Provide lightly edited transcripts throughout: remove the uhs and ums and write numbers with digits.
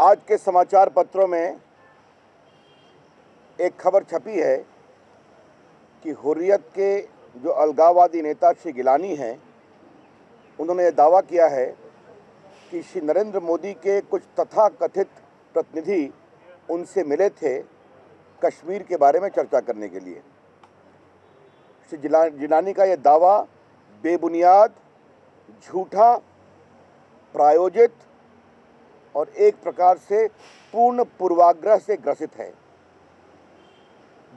आज के समाचार पत्रों में एक खबर छपी है कि हुर्रियत के जो अलगाववादी नेता श्री गिलानी हैं, उन्होंने ये दावा किया है कि श्री नरेंद्र मोदी के कुछ तथाकथित प्रतिनिधि उनसे मिले थे कश्मीर के बारे में चर्चा करने के लिए। श्री गिलानी का यह दावा बेबुनियाद, झूठा, प्रायोजित और एक प्रकार से पूर्ण पूर्वाग्रह से ग्रसित है।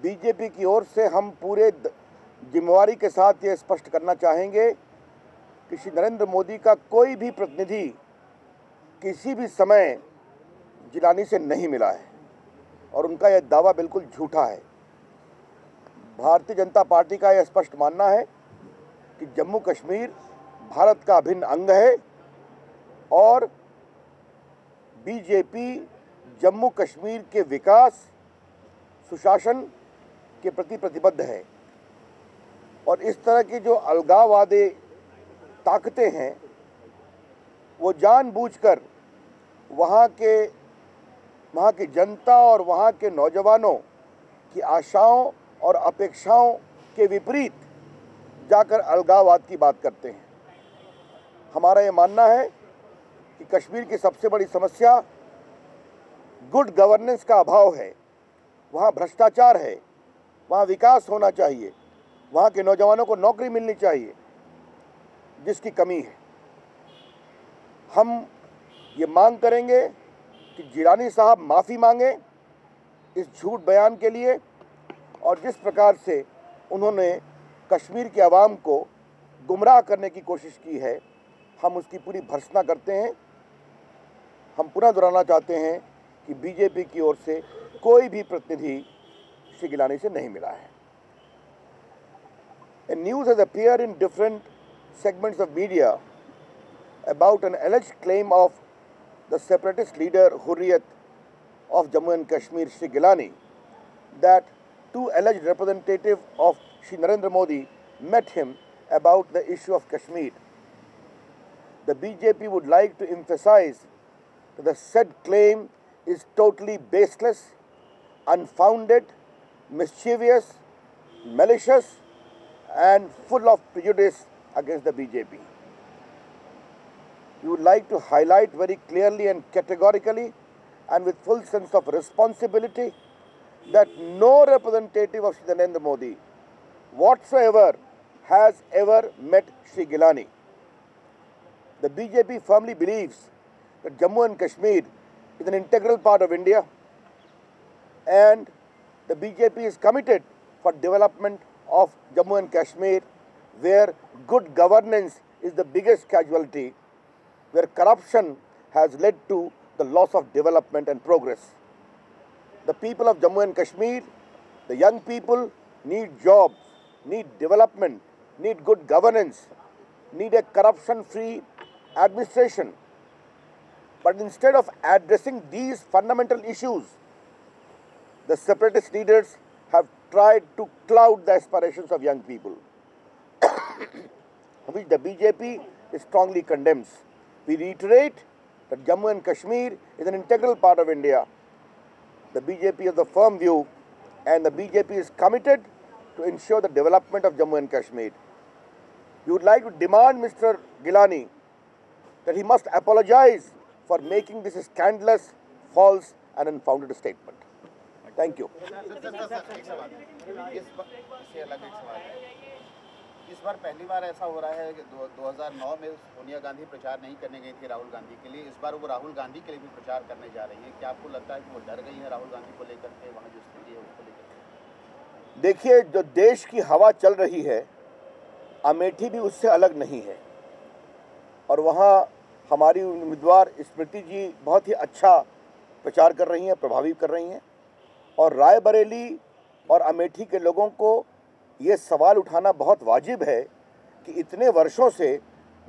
बीजेपी की ओर से हम पूरे जिम्मेवारी के साथ ये स्पष्ट करना चाहेंगे कि श्री नरेंद्र मोदी का कोई भी प्रतिनिधि किसी भी समय गिलानी से नहीं मिला है और उनका यह दावा बिल्कुल झूठा है। भारतीय जनता पार्टी का यह स्पष्ट मानना है कि जम्मू कश्मीर भारत का अभिन्न अंग है और बीजेपी जम्मू कश्मीर के विकास, सुशासन के प्रति प्रतिबद्ध है और इस तरह की जो अलगाववादी ताकतें हैं वो जानबूझकर वहाँ की जनता और वहाँ के नौजवानों की आशाओं और अपेक्षाओं के विपरीत जाकर अलगाववाद की बात करते हैं। हमारा ये मानना है कि कश्मीर की सबसे बड़ी समस्या गुड गवर्नेंस का अभाव है। वहाँ भ्रष्टाचार है, वहाँ विकास होना चाहिए, वहाँ के नौजवानों को नौकरी मिलनी चाहिए, जिसकी कमी है। हम ये मांग करेंगे कि गिलानी साहब माफ़ी मांगें इस झूठ बयान के लिए और जिस प्रकार से उन्होंने कश्मीर के आवाम को गुमराह करने की कोशिश की है, हम उसकी पूरी भर्त्सना करते हैं। हम पुनः दोहराना चाहते हैं कि बीजेपी की ओर से कोई भी प्रतिनिधि श्री गिलानी से नहीं मिला है। A news has appeared in different segments of media about an alleged claim of the separatist leader Hurriyat of Jammu and Kashmir, Shri Gilani, that two alleged representatives of Shri Narendra Modi met him about the issue of Kashmir. The BJP would like to emphasize that the said claim is totally baseless, unfounded, mischievous, malicious, and full of prejudice against the BJP. We would like to highlight very clearly and categorically and with full sense of responsibility that no representative of Shri Narendra Modi whatsoever has ever met Shri Gilani. The BJP firmly believes that Jammu and Kashmir is an integral part of India and the BJP is committed for development of Jammu and Kashmir, where good governance is the biggest casualty, where corruption has led to the loss of development and progress. The people of Jammu and Kashmir, the young people, need jobs, need development, need good governance, need a corruption-free administration. But instead of addressing these fundamental issues, the separatist leaders have tried to cloud the aspirations of young people, which the BJP strongly condemns. We reiterate that Jammu and Kashmir is an integral part of India. The BJP has a firm view and the BJP is committed to ensure the development of Jammu and Kashmir. We would like to demand Mr. Gilani that he must apologize for making this scandalous, false and unfounded statement. Thank you. इस बार पहली बार ऐसा हो रहा है कि 2009 में सोनिया गांधी प्रचार नहीं करने गई थी राहुल गांधी के लिए, इस बार वो राहुल गांधी के लिए भी प्रचार करने जा रही है। क्या आपको लगता है कि वो डर गई है राहुल गांधी को लेकर के, वहाँ जो स्थिति है उसको लेकर? देखिए, जो देश की हवा चल रही है, अमेठी भी उससे अलग नहीं है और वहाँ हमारी उम्मीदवार स्मृति जी बहुत ही अच्छा प्रचार कर रही हैं, प्रभावी कर रही हैं और रायबरेली और अमेठी के लोगों को ये सवाल उठाना बहुत वाजिब है कि इतने वर्षों से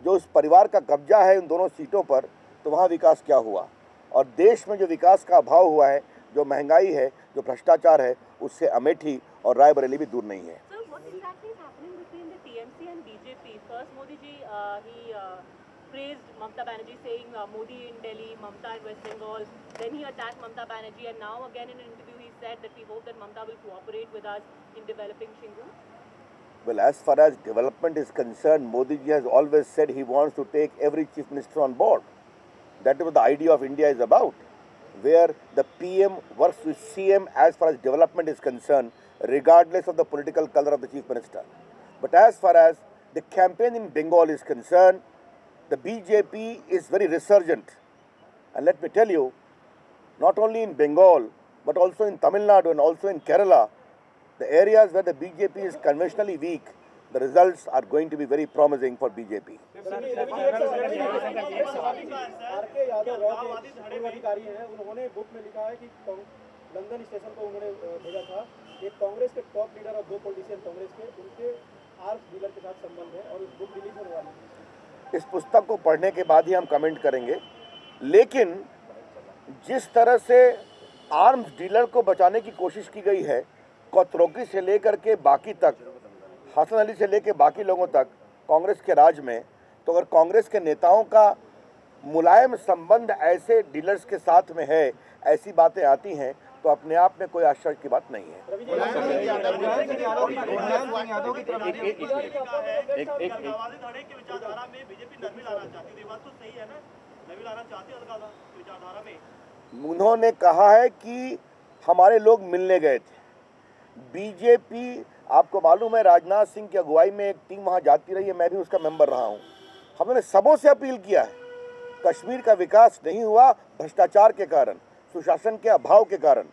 जो उस परिवार का कब्जा है उन दोनों सीटों पर, तो वहाँ विकास क्या हुआ और देश में जो विकास का अभाव हुआ है, जो महंगाई है, जो भ्रष्टाचार है, उससे अमेठी और रायबरेली भी दूर नहीं है। Sir, what exactly is happening between the TMC and BJP? First, Modi ji, he praised Mamta Banerjee, saying Modi in Delhi, Mamta in West Bengal. Then he attacked Mamta Banerjee, and now again in an interview he said that we hope that Mamta will cooperate with us in developing Chingu. Well, as far as development is concerned, Modi ji has always said he wants to take every chief minister on board. That is what the idea of India is about, where the PM works with CM as far as development is concerned, regardless of the political color of the chief minister. But as far as the campaign in Bengal is concerned, the BJP is very resurgent. And let me tell you, not only in Bengal, but also in Tamil Nadu and also in Kerala, the areas where the BJP is conventionally weak, the results are going to be very promising for BJP. इस पुस्तक को पढ़ने के बाद ही हम comment करेंगे, लेकिन जिस तरह से आर्म्स डीलर को बचाने की कोशिश की गई है, कौतरोगी से लेकर के बाकी तक, हसन अली से लेकर बाकी लोगों तक कांग्रेस के राज में, तो अगर कांग्रेस के नेताओं का मुलायम संबंध ऐसे डीलर्स के साथ में है, ऐसी बातें आती हैं, तो अपने आप में कोई आश्चर्य की बात नहीं है। उन्होंने कहा है कि हमारे लोग मिलने गए थे। बीजेपी, आपको मालूम है, राजनाथ सिंह की अगुवाई में एक टीम वहाँ जाती रही है, मैं भी उसका मेंबर रहा हूँ। हमने सबों से अपील किया है, कश्मीर का विकास नहीं हुआ भ्रष्टाचार के कारण, सुशासन के अभाव के कारण,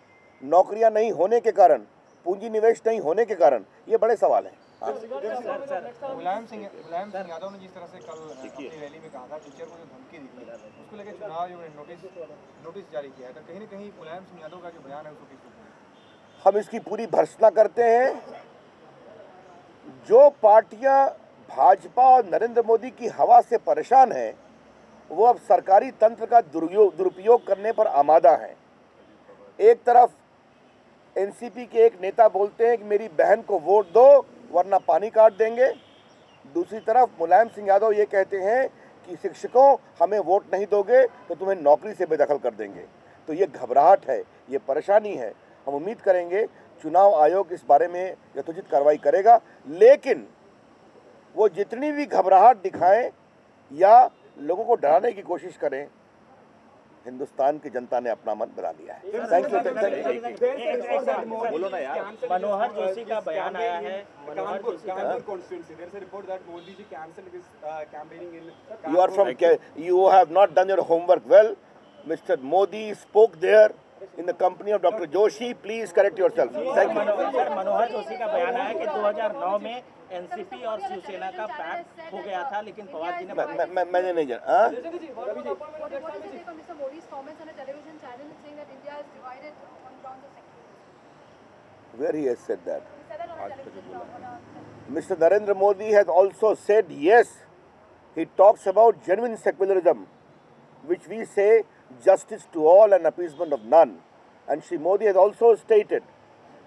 नौकरियाँ नहीं होने के कारण, पूंजी निवेश नहीं होने के कारण, ये बड़े सवाल हैं। मुलायम सिंह यादव ने जिस तरह से कल अपनी रैली में कहा था, टीचर को जो धमकी दी थी, उसको लेकर चुनाव आयोग ने नोटिस जारी किया है, तो कहीं ना कहीं मुलायम सिंह यादव का जो बयान है उसको हम इसकी पूरी भर्त्सना करते हैं। जो पार्टियां भाजपा और नरेंद्र मोदी की हवा से परेशान हैं, वो अब सरकारी तंत्र का दुरुपयोग करने पर आमादा हैं। एक तरफ एनसीपी के एक नेता बोलते हैं कि मेरी बहन को वोट दो वरना पानी काट देंगे, दूसरी तरफ मुलायम सिंह यादव ये कहते हैं कि शिक्षकों हमें वोट नहीं दोगे तो तुम्हें नौकरी से बेदखल कर देंगे। तो ये घबराहट है, ये परेशानी है। हम उम्मीद करेंगे चुनाव आयोग इस बारे में यथोचित कार्रवाई करेगा, लेकिन वो जितनी भी घबराहट दिखाएं या लोगों को डराने की कोशिश करें, हिंदुस्तान की जनता ने अपना मन बना लिया है। Thank you. बोलो ना यार। मनोहर जोशी का बयान आया है। You are from, you have not done your homework well. Mr. Modi spoke there in the company of Dr. Joshi. Please correct yourself. Thank you. मनोहर जोशी का बयान आया कि 2009 में एनसीपी और शिवसेना का पैक्ट हो गया था, लेकिन पवार जी ने मैंने नहीं जाना। Where he has said that? Mr. Narendra Modi has also said yes. He talks about genuine secularism, which we say justice to all and appeasement of none. And Shri Modi has also stated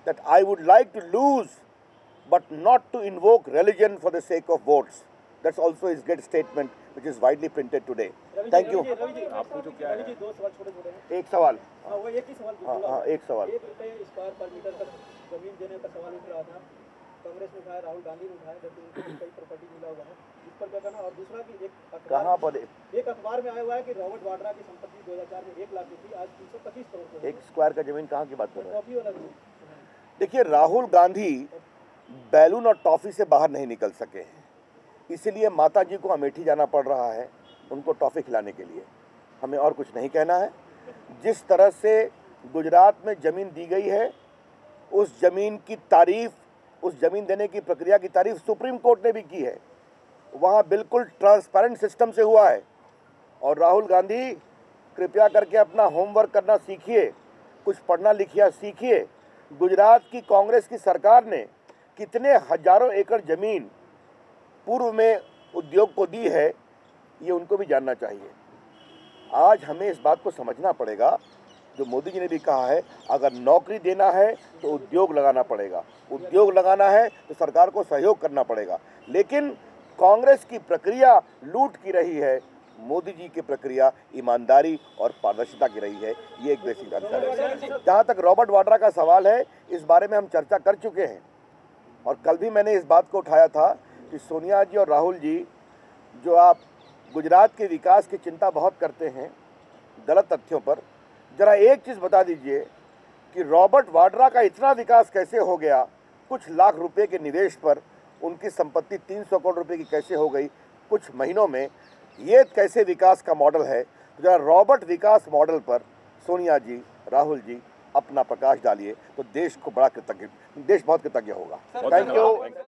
that I would like to lose but not to invoke religion for the sake of votes. That's also his great statement which is widely printed today. Thank you. आपको क्या है? एक सवाल। एक सवाल। कांग्रेस में उठाया, राहुल गांधी ने उठाया, जबकि उनको कई प्रॉपर्टी मिला हुआ है, इस पर क्या कहना? और दूसरा कि एक अखबार में आया हुआ है कि रॉबर्ट वाड्रा की संपत्ति 2004 में 1 लाख थी, आज 325 करोड़। एक स्क्वायर का जमीन कहाँ की बात कर रहे हैं? देखिए, राहुल गांधी बैलून और टॉफ़ी से बाहर नहीं निकल सके हैं, इसीलिए माता जी को अमेठी जाना पड़ रहा है उनको टॉफ़ी खिलाने के लिए। हमें और कुछ नहीं कहना है। जिस तरह से गुजरात में ज़मीन दी गई है, उस ज़मीन की तारीफ़, उस ज़मीन देने की प्रक्रिया की तारीफ सुप्रीम कोर्ट ने भी की है। वहाँ बिल्कुल ट्रांसपेरेंट सिस्टम से हुआ है। और राहुल गांधी, कृपया करके अपना होमवर्क करना सीखिए, कुछ पढ़ना लिखना सीखिए। गुजरात की कांग्रेस की सरकार ने कितने हजारों एकड़ ज़मीन पूर्व में उद्योग को दी है, ये उनको भी जानना चाहिए। आज हमें इस बात को समझना पड़ेगा, जो मोदी जी ने भी कहा है, अगर नौकरी देना है तो उद्योग लगाना पड़ेगा, उद्योग लगाना है तो सरकार को सहयोग करना पड़ेगा। लेकिन कांग्रेस की प्रक्रिया लूट की रही है, मोदी जी की प्रक्रिया ईमानदारी और पारदर्शिता की रही है, ये एक बेसिक आंसर है। जहाँ तक रॉबर्ट वाड्रा का सवाल है, इस बारे में हम चर्चा कर चुके हैं और कल भी मैंने इस बात को उठाया था कि सोनिया जी और राहुल जी, जो आप गुजरात के विकास की चिंता बहुत करते हैं गलत तथ्यों पर, ज़रा एक चीज़ बता दीजिए कि रॉबर्ट वाड्रा का इतना विकास कैसे हो गया, कुछ लाख रुपए के निवेश पर उनकी संपत्ति 300 करोड़ रुपए की कैसे हो गई कुछ महीनों में, ये कैसे विकास का मॉडल है। तो ज़रा रॉबर्ट विकास मॉडल पर सोनिया जी, राहुल जी अपना प्रकाश डालिए तो देश को बड़ा कृतज्ञ, देश बहुत कृतज्ञ होगा। Thank you.